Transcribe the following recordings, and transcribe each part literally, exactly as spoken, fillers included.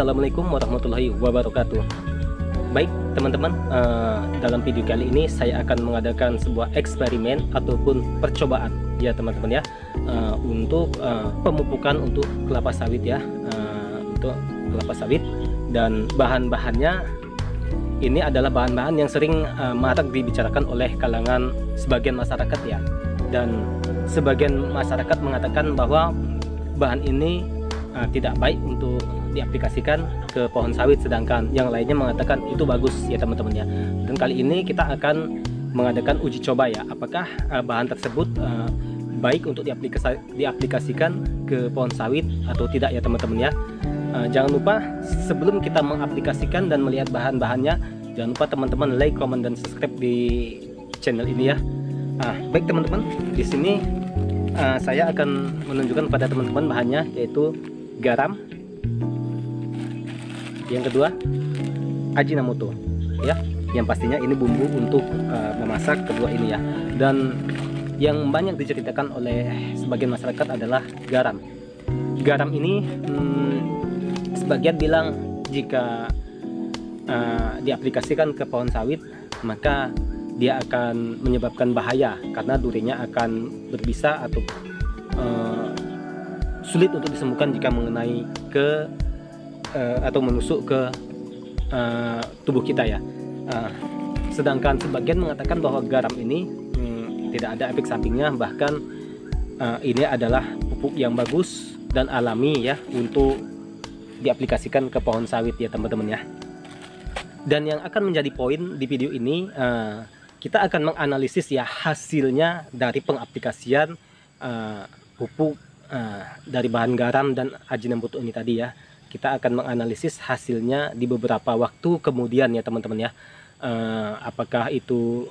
Assalamualaikum warahmatullahi wabarakatuh. Baik teman-teman, uh, dalam video kali ini saya akan mengadakan sebuah eksperimen ataupun percobaan ya teman-teman ya, uh, Untuk uh, pemupukan untuk kelapa sawit ya, uh, Untuk kelapa sawit. Dan bahan-bahannya ini adalah bahan-bahan yang sering uh, marak dibicarakan oleh kalangan sebagian masyarakat ya. Dan sebagian masyarakat mengatakan bahwa bahan ini uh, tidak baik untuk diaplikasikan ke pohon sawit, sedangkan yang lainnya mengatakan itu bagus ya teman-teman ya. Dan kali ini kita akan mengadakan uji coba ya, apakah uh, bahan tersebut uh, baik untuk diaplikasi, diaplikasikan ke pohon sawit atau tidak ya teman-teman ya. Uh, jangan lupa sebelum kita mengaplikasikan dan melihat bahan-bahannya, jangan lupa teman-teman like, comment, dan subscribe di channel ini ya. Uh, baik teman-teman, di sini uh, saya akan menunjukkan pada teman-teman bahannya, yaitu garam. Yang kedua, Ajinomoto ya, yang pastinya ini bumbu untuk uh, memasak kedua ini ya. Dan yang banyak diceritakan oleh sebagian masyarakat adalah garam. Garam ini hmm, sebagian bilang jika uh, diaplikasikan ke pohon sawit maka dia akan menyebabkan bahaya karena durinya akan berbisa atau uh, sulit untuk disembuhkan jika mengenai ke atau menusuk ke uh, tubuh kita ya. Uh, sedangkan sebagian mengatakan bahwa garam ini hmm, tidak ada efek sampingnya, bahkan uh, ini adalah pupuk yang bagus dan alami ya untuk diaplikasikan ke pohon sawit ya teman-teman ya. Dan yang akan menjadi poin di video ini, uh, kita akan menganalisis ya hasilnya dari pengaplikasian uh, pupuk uh, dari bahan garam dan Ajinomoto ini tadi ya. Kita akan menganalisis hasilnya di beberapa waktu kemudian ya teman-teman ya. Uh, apakah itu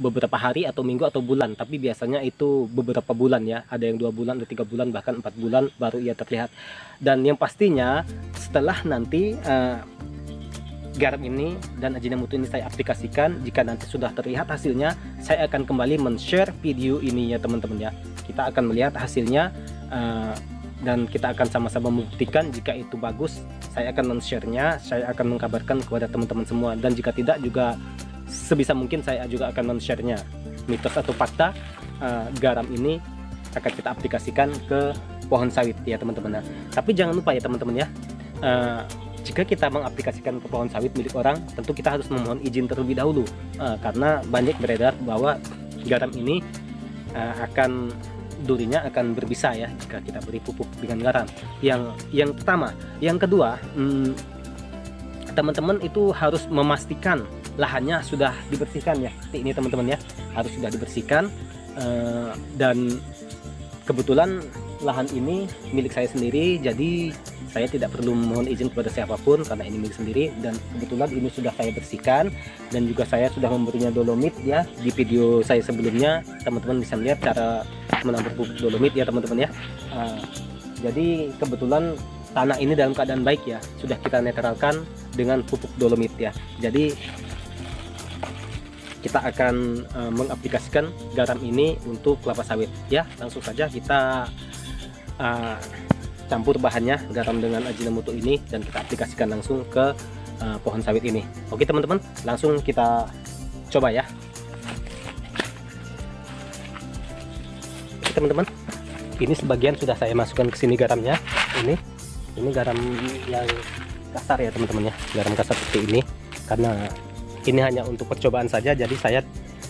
beberapa hari atau minggu atau bulan, tapi biasanya itu beberapa bulan ya. Ada yang dua bulan atau tiga bulan bahkan empat bulan baru ia terlihat. Dan yang pastinya setelah nanti uh, garam ini dan Ajinomoto ini saya aplikasikan, jika nanti sudah terlihat hasilnya, saya akan kembali men-share video ini ya teman-teman ya. Kita akan melihat hasilnya uh, dan kita akan sama-sama membuktikan jika itu bagus. Saya akan men-share-nya, saya akan mengkabarkan kepada teman-teman semua. Dan jika tidak juga sebisa mungkin saya juga akan men-share-nya. Mitos atau fakta, uh, garam ini akan kita aplikasikan ke pohon sawit ya teman-teman. Nah, tapi jangan lupa ya teman-teman ya, uh, jika kita mengaplikasikan ke pohon sawit milik orang, tentu kita harus memohon izin terlebih dahulu, uh, karena banyak beredar bahwa garam ini uh, akan durinya akan berbisa ya jika kita beri pupuk dengan garam. Yang yang pertama, yang kedua, teman-teman hmm, itu harus memastikan lahannya sudah dibersihkan ya. Seperti ini teman-teman ya, harus sudah dibersihkan. Uh, dan kebetulan lahan ini milik saya sendiri, jadi saya tidak perlu mohon izin kepada siapapun karena ini milik sendiri. Dan kebetulan ini sudah saya bersihkan dan juga saya sudah memberinya dolomit ya. Di video saya sebelumnya teman-teman bisa melihat cara menambah pupuk dolomit ya teman-teman ya. Uh, jadi kebetulan tanah ini dalam keadaan baik ya, sudah kita netralkan dengan pupuk dolomit ya. Jadi kita akan uh, mengaplikasikan garam ini untuk kelapa sawit ya. Langsung saja kita uh, campur bahannya, garam dengan Ajinomoto ini, dan kita aplikasikan langsung ke uh, pohon sawit ini. Oke teman-teman, langsung kita coba ya. Teman-teman, ini sebagian sudah saya masukkan ke sini garamnya. Ini ini garam yang kasar ya teman-teman ya, garam kasar seperti ini, karena ini hanya untuk percobaan saja, jadi saya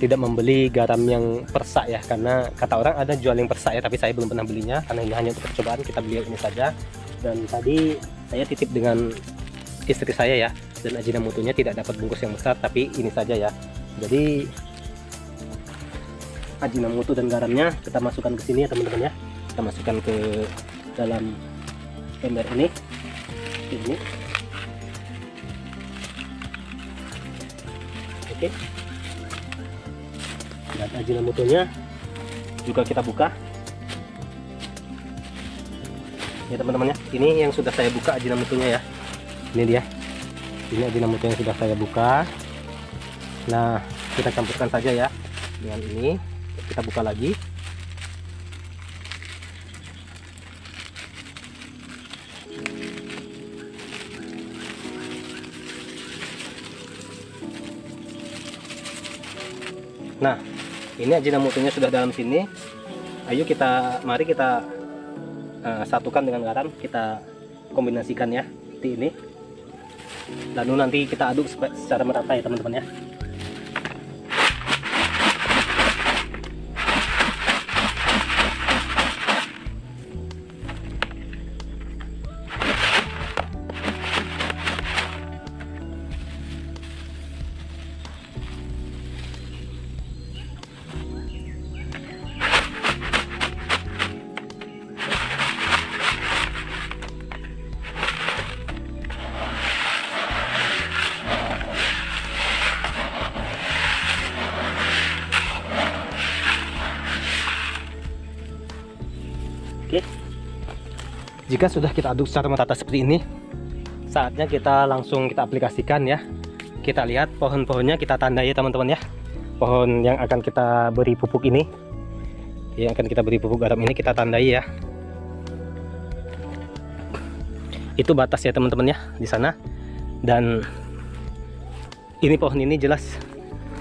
tidak membeli garam yang persak ya, karena kata orang ada jual yang persak ya, tapi saya belum pernah belinya karena ini hanya untuk percobaan. Kita beli ini saja. Dan tadi saya titip dengan istri saya ya, dan Ajinomoto-nya tidak dapat bungkus yang besar, tapi ini saja ya. Jadi Ajinomoto dan garamnya kita masukkan ke sini ya teman-teman ya, kita masukkan ke dalam ember ini ini oke. Dan Ajinomoto-nya juga kita buka ya teman-teman ya. Ini yang sudah saya buka Ajinomoto-nya ya, ini dia, ini Ajinomoto yang sudah saya buka. Nah, kita campurkan saja ya dengan ini. Kita buka lagi. Nah, ini Ajinomoto-nya sudah dalam sini. Ayo kita, mari kita uh, satukan dengan garam. Kita kombinasikan ya, seperti ini. Lalu nanti kita aduk secara merata ya teman-teman ya. Oke. Jika sudah kita aduk secara merata seperti ini, saatnya kita langsung kita aplikasikan ya. Kita lihat pohon-pohonnya, kita tandai ya teman-teman ya. Pohon yang akan kita beri pupuk ini, yang akan kita beri pupuk garam ini, kita tandai ya. Itu batas ya teman-teman ya di sana. Dan ini pohon ini jelas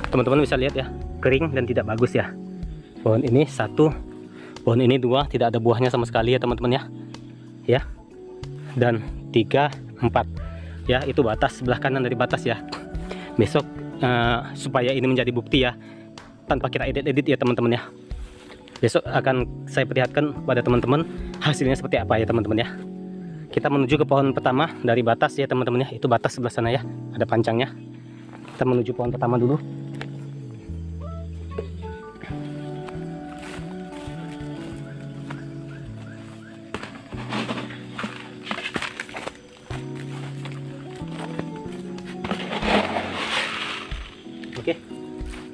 teman-teman bisa lihat ya, kering dan tidak bagus ya. Pohon ini satu, pohon ini dua, tidak ada buahnya sama sekali ya teman-teman ya. Ya. Dan tiga, empat. Ya, itu batas sebelah kanan dari batas ya. Besok uh, supaya ini menjadi bukti ya, tanpa kita edit-edit ya teman-teman ya. Besok akan saya perlihatkan pada teman-teman hasilnya seperti apa ya teman-teman ya. Kita menuju ke pohon pertama dari batas ya teman-teman ya. Itu batas sebelah sana ya, ada pancangnya. Kita menuju pohon pertama dulu.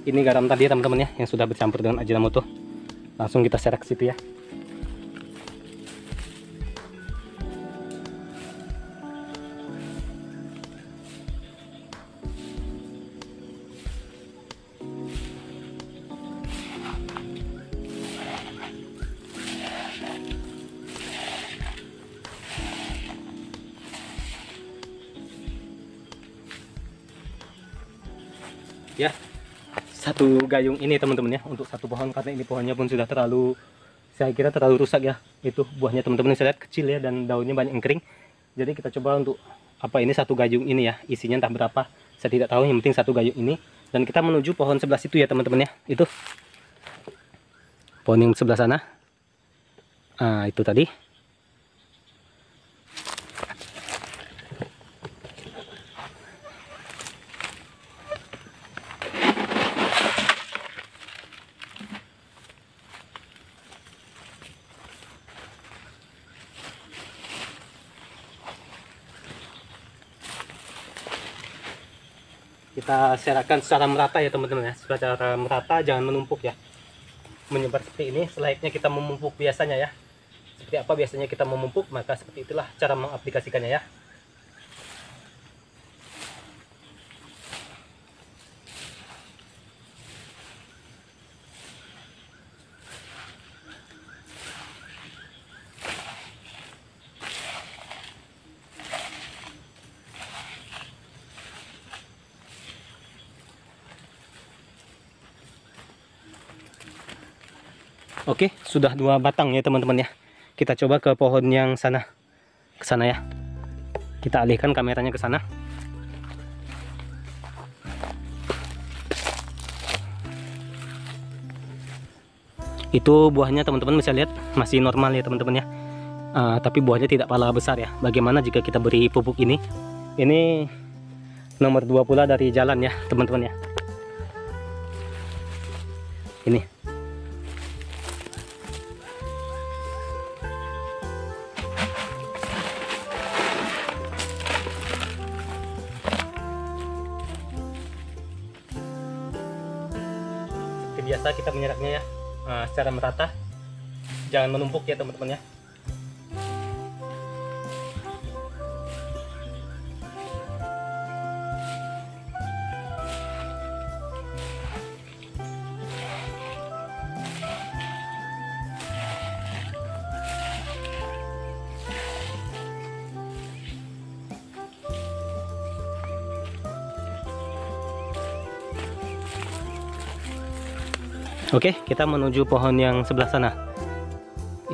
Ini garam tadi ya teman-teman ya, yang sudah bercampur dengan Ajinomoto. Langsung kita serek ke situ ya. Ya, satu gayung ini teman-teman ya, untuk satu pohon, karena ini pohonnya pun sudah terlalu, saya kira terlalu rusak ya. Itu buahnya teman-teman saya lihat kecil ya, dan daunnya banyak yang kering. Jadi kita coba untuk apa ini satu gayung ini ya, isinya entah berapa saya tidak tahu, yang penting satu gayung ini. Dan kita menuju pohon sebelah situ ya teman-teman ya, itu pohon yang sebelah sana. Ah, itu tadi. Kita serahkan secara merata ya teman-teman ya, secara merata, jangan menumpuk ya, menyebar seperti ini. Selayaknya kita memupuk biasanya ya, seperti apa biasanya kita memupuk, maka seperti itulah cara mengaplikasikannya ya. Oke, sudah dua batang ya teman-teman ya. Kita coba ke pohon yang sana, ke sana ya. Kita alihkan kameranya ke sana. Itu buahnya teman-teman bisa lihat masih normal ya teman-teman ya, uh, tapi buahnya tidak pala besar ya. Bagaimana jika kita beri pupuk ini? Ini nomor dua pula dari jalan ya teman-teman ya. Ini seperti biasa kita menyerapnya ya, nah, secara merata, jangan menumpuk ya teman-teman ya. Oke, kita menuju pohon yang sebelah sana.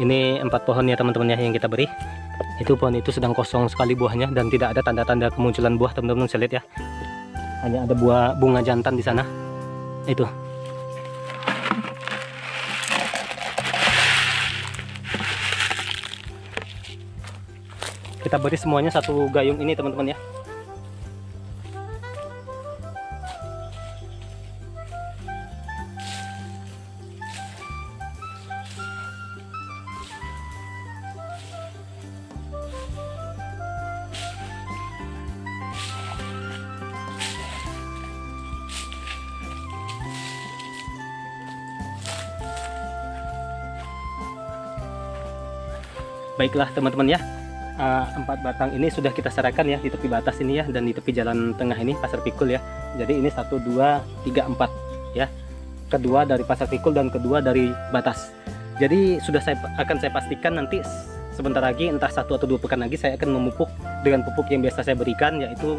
Ini empat pohon ya teman-teman ya yang kita beri. Itu pohon itu sedang kosong sekali buahnya dan tidak ada tanda-tanda kemunculan buah teman-teman, bisa lihat ya. Hanya ada buah bunga jantan di sana. Itu. Kita beri semuanya satu gayung ini teman-teman ya. Baiklah teman-teman ya, uh, empat batang ini sudah kita serahkan ya di tepi batas ini ya, dan di tepi jalan tengah ini Pasar Pikul ya. Jadi ini satu dua tiga empat ya, kedua dari Pasar Pikul dan kedua dari batas. Jadi sudah saya akan saya pastikan nanti sebentar lagi, entah satu atau dua pekan lagi, saya akan memupuk dengan pupuk yang biasa saya berikan, yaitu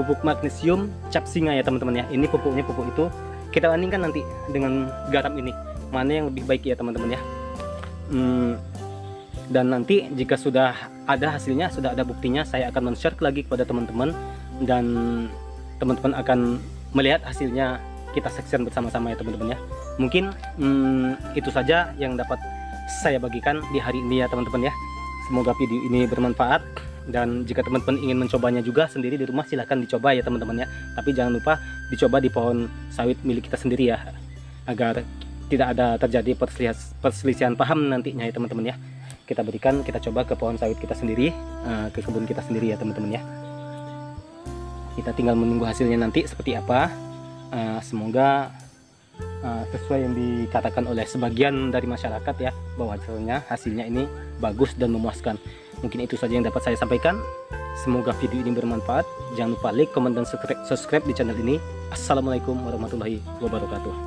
pupuk magnesium cap singa ya teman-teman ya. Ini pupuknya pupuk itu kita bandingkan nanti dengan garam ini, mana yang lebih baik ya teman-teman ya. Hmm, dan nanti jika sudah ada hasilnya, sudah ada buktinya, saya akan men-share lagi kepada teman-teman, dan teman-teman akan melihat hasilnya. Kita saksikan bersama-sama ya teman-teman ya. Mungkin hmm, itu saja yang dapat saya bagikan di hari ini ya teman-teman ya. Semoga video ini bermanfaat, dan jika teman-teman ingin mencobanya juga sendiri di rumah, silahkan dicoba ya teman-teman ya. Tapi jangan lupa dicoba di pohon sawit milik kita sendiri ya, agar tidak ada terjadi perselisihan paham nantinya ya teman-teman ya. Kita berikan, kita coba ke pohon sawit kita sendiri, ke kebun kita sendiri ya teman-teman ya. Kita tinggal menunggu hasilnya nanti seperti apa. Semoga sesuai yang dikatakan oleh sebagian dari masyarakat ya, bahwa hasilnya hasilnya ini bagus dan memuaskan. Mungkin itu saja yang dapat saya sampaikan. Semoga video ini bermanfaat. Jangan lupa like, komen, dan subscribe di channel ini. Assalamualaikum warahmatullahi wabarakatuh.